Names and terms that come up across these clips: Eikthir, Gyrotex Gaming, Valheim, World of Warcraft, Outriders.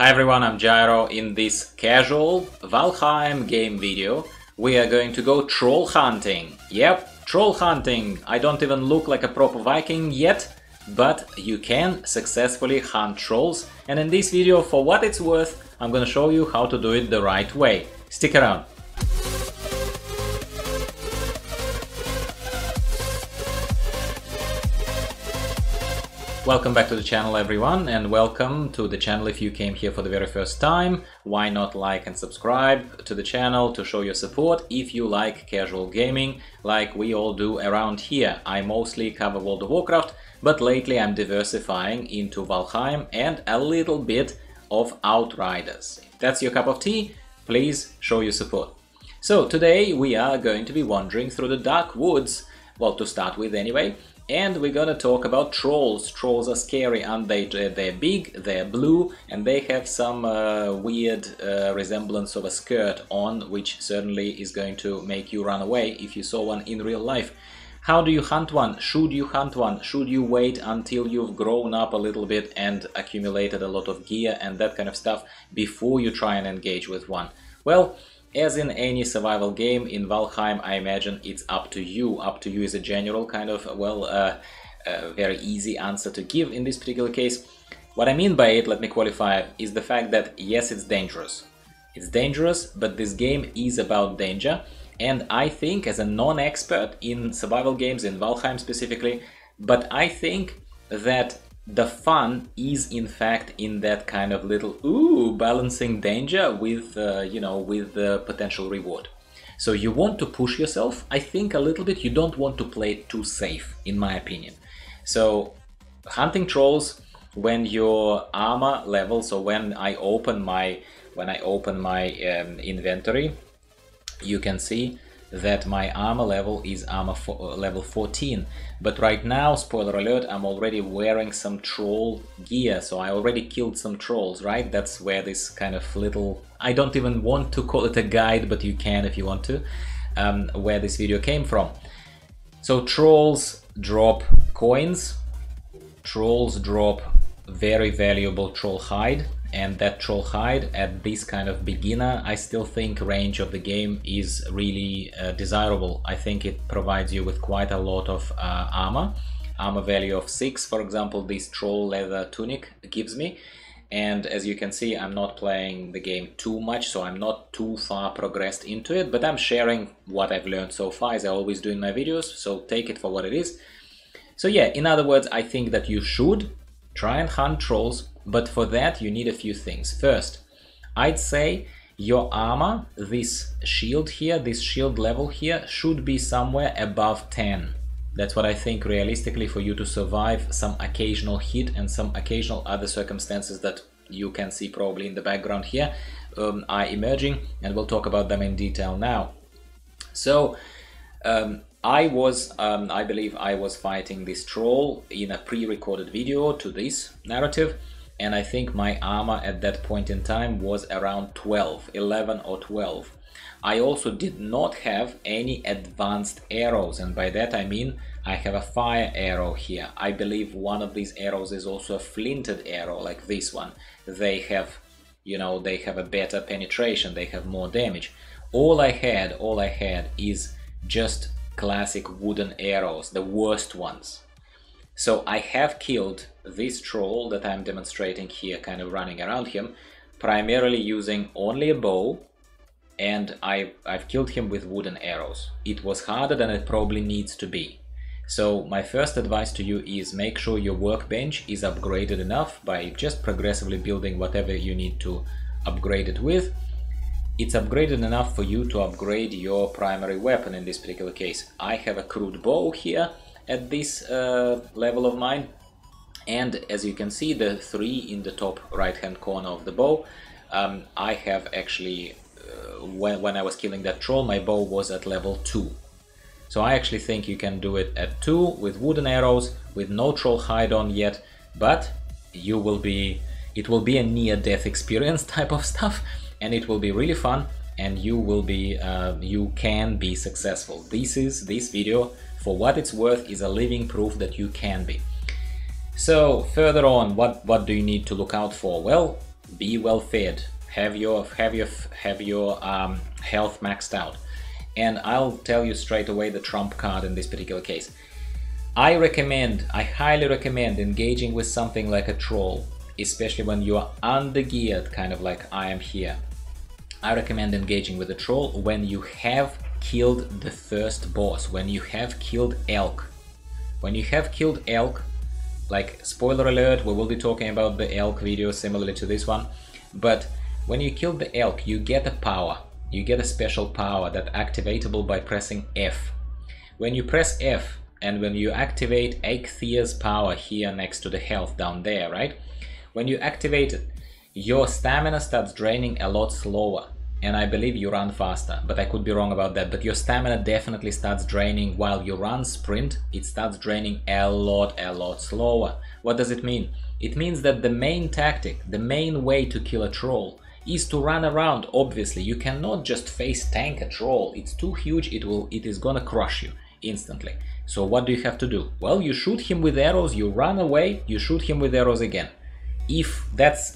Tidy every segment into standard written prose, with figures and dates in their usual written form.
Hi everyone, I'm Gyro. In this casual Valheim game video, we are going to go troll hunting. Yep, troll hunting. I don't even look like a proper Viking yet, but you can successfully hunt trolls. And in this video, for what it's worth, I'm gonna show you how to do it the right way. Stick around. Welcome back to the channel everyone, and welcome to the channel if you came here for the very first time. Why not like and subscribe to the channel to show your support if you like casual gaming like we all do around here. I mostly cover World of Warcraft, but lately I'm diversifying into Valheim and a little bit of Outriders. If that's your cup of tea, please show your support. So today we are going to be wandering through the dark woods, well, to start with anyway. And we're gonna talk about trolls. Trolls are scary, aren't they? They're big, they're blue, and they have some weird resemblance of a skirt on, which certainly is going to make you run away if you saw one in real life. How do you hunt one? Should you hunt one? Should you wait until you've grown up a little bit and accumulated a lot of gear and that kind of stuff before you try and engage with one? Well, as in any survival game, in Valheim, I imagine it's up to you. Up to you is a general kind of, well, very easy answer to give in this particular case. What I mean by it, let me qualify, is the fact that, yes, it's dangerous. It's dangerous, but this game is about danger. And I think, as a non-expert in survival games, in Valheim specifically, but I think that the fun is in fact in that kind of little balancing danger with with the potential reward. So you want to push yourself, I think, a little bit. You don't want to play it too safe, in my opinion. So hunting trolls, when your armor level, so when I open my inventory, you can see that my armor level is level 14, but right now, spoiler alert, I'm already wearing some troll gear, so I already killed some trolls, right? That's where this kind of little, I don't even want to call it a guide, but you can if you want to, where this video came from. So trolls drop coins, trolls drop very valuable troll hide, and that troll hide at this kind of beginner, I still think, range of the game is really desirable. I think it provides you with quite a lot of armor value of 6, for example, this troll leather tunic gives me. And as you can see, I'm not playing the game too much, so I'm not too far progressed into it, but I'm sharing what I've learned so far, as I always do in my videos, so take it for what it is. So yeah, in other words, I think that you should try and hunt trolls, but for that you need a few things. First, I'd say your armor, this shield here, this shield level here, should be somewhere above 10. That's what I think realistically for you to survive some occasional hit and some occasional other circumstances that you can see probably in the background here are emerging, and we'll talk about them in detail now. So I believe I was fighting this troll in a pre-recorded video to this narrative, and I think my armor at that point in time was around 12, 11 or 12. I also did not have any advanced arrows, and by that I mean I have a fire arrow here. I believe one of these arrows is also a flinted arrow, like this one. They have, you know, they have a better penetration, they have more damage. All I had is just classic wooden arrows, the worst ones. So I have killed this troll that I'm demonstrating here, kind of running around him, primarily using only a bow, and I've killed him with wooden arrows. It was harder than it probably needs to be. So my first advice to you is make sure your workbench is upgraded enough by just progressively building whatever you need to upgrade it with. It's upgraded enough for you to upgrade your primary weapon in this particular case. I have a crude bow here at this level of mine, and as you can see, the 3 in the top right hand corner of the bow, I have actually, when I was killing that troll, my bow was at level 2. So I actually think you can do it at 2 with wooden arrows, with no troll hide on yet, but you will be, it will be a near-death experience type of stuff. And it will be really fun, and you will be, you can be successful. This video, for what it's worth, is a living proof that you can be. So further on, what do you need to look out for? Well, be well fed, have your health maxed out. And I'll tell you straight away the trump card in this particular case. I highly recommend engaging with something like a troll, especially when you are under-geared, kind of like I am here. I recommend engaging with a troll when you have killed the first boss, when you have killed elk. When you have killed elk, like, spoiler alert, we will be talking about the elk video similarly to this one, but when you kill the elk, you get a power. You get a special power that's activatable by pressing F. When you press F and when you activate Eikthir's power here next to the health down there, right? When you activate it, your stamina starts draining a lot slower, and I believe you run faster, but I could be wrong about that, but your stamina definitely starts draining while you run sprint. It starts draining a lot slower. What does it mean? It means that the main tactic, the main way to kill a troll is to run around. Obviously, you cannot just face tank a troll. It's too huge, it is gonna crush you instantly. So what do you have to do? Well, you shoot him with arrows, you run away, you shoot him with arrows again. If that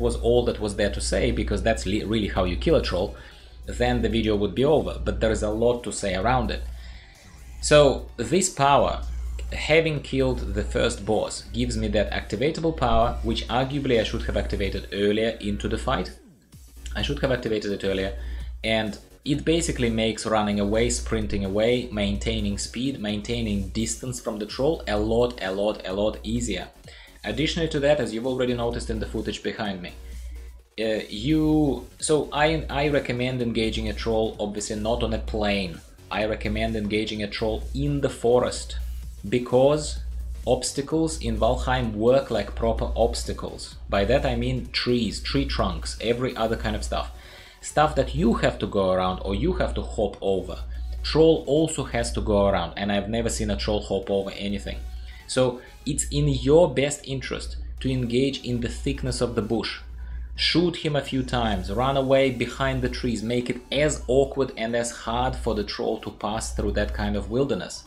was all that was there to say, because that's really how you kill a troll, then the video would be over, but there is a lot to say around it. So this power, having killed the first boss, gives me that activatable power, which arguably I should have activated earlier into the fight. I should have activated it earlier, and it basically makes running away, sprinting away, maintaining speed, maintaining distance from the troll a lot easier. Additionally to that, as you've already noticed in the footage behind me, I recommend engaging a troll, obviously not on a plane. I recommend engaging a troll in the forest, because obstacles in Valheim work like proper obstacles. By that I mean trees, tree trunks, every other kind of stuff. Stuff that you have to go around or you have to hop over. Troll also has to go around, and I've never seen a troll hop over anything. So it's in your best interest to engage in the thickness of the bush. Shoot him a few times, run away behind the trees, make it as awkward and as hard for the troll to pass through that kind of wilderness.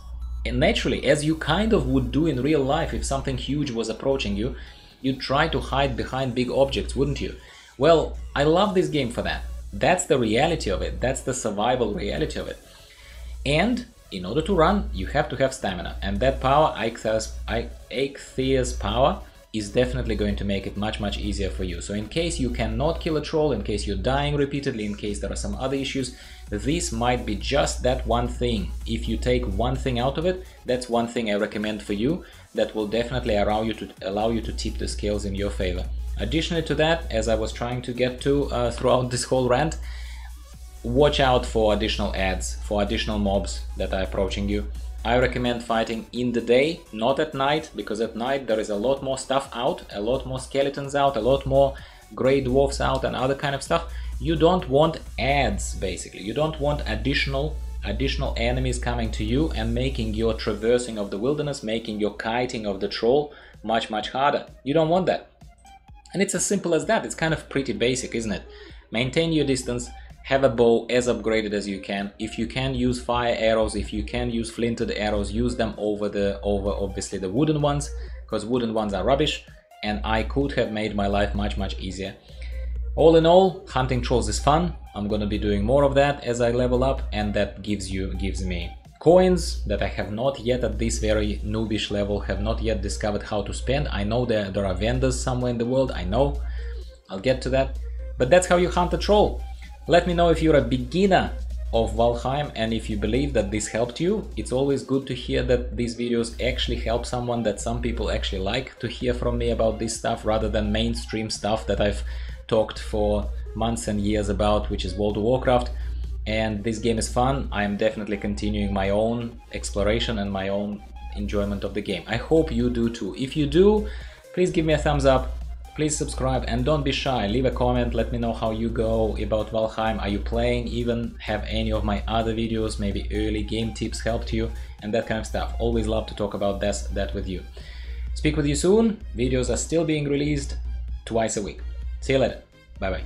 And naturally, as you kind of would do in real life if something huge was approaching you, you'd try to hide behind big objects, wouldn't you? Well, I love this game for that. That's the reality of it. That's the survival reality of it. And in order to run, you have to have stamina, and that power, Eikthir's power, is definitely going to make it much easier for you. So in case you cannot kill a troll, in case you're dying repeatedly, in case there are some other issues, this might be just that one thing. If you take one thing out of it, that's one thing I recommend for you that will definitely allow you to tip the scales in your favor. Additionally to that, as I was trying to get to throughout this whole rant, watch out for additional ads, for additional mobs that are approaching you. I recommend fighting in the day, not at night, because at night there is a lot more stuff out, a lot more skeletons out, a lot more grey dwarfs out and other kind of stuff. You don't want ads, basically. You don't want additional enemies coming to you and making your traversing of the wilderness, making your kiting of the troll much harder. You don't want that. And it's as simple as that. It's kind of pretty basic, isn't it? Maintain your distance. Have a bow as upgraded as you can. If you can use fire arrows, if you can use flinted arrows, use them over obviously the wooden ones, because wooden ones are rubbish, and I could have made my life much easier. All in all, hunting trolls is fun. I'm gonna be doing more of that as I level up, and that gives me coins that I have not yet, at this very noobish level, have not yet discovered how to spend. I know there are vendors somewhere in the world, I know. I'll get to that. But that's how you hunt a troll. Let me know if you're a beginner of Valheim and if you believe that this helped you. It's always good to hear that these videos actually help someone, that some people actually like to hear from me about this stuff rather than mainstream stuff that I've talked for months and years about, which is World of Warcraft. And this game is fun. I am definitely continuing my own exploration and my own enjoyment of the game. I hope you do too. If you do, please give me a thumbs up. Please subscribe and don't be shy, leave a comment, let me know how you go about Valheim, are you playing even, have any of my other videos, maybe early game tips helped you, and that kind of stuff. Always love to talk about that with you. Speak with you soon, videos are still being released twice a week. See you later, bye bye.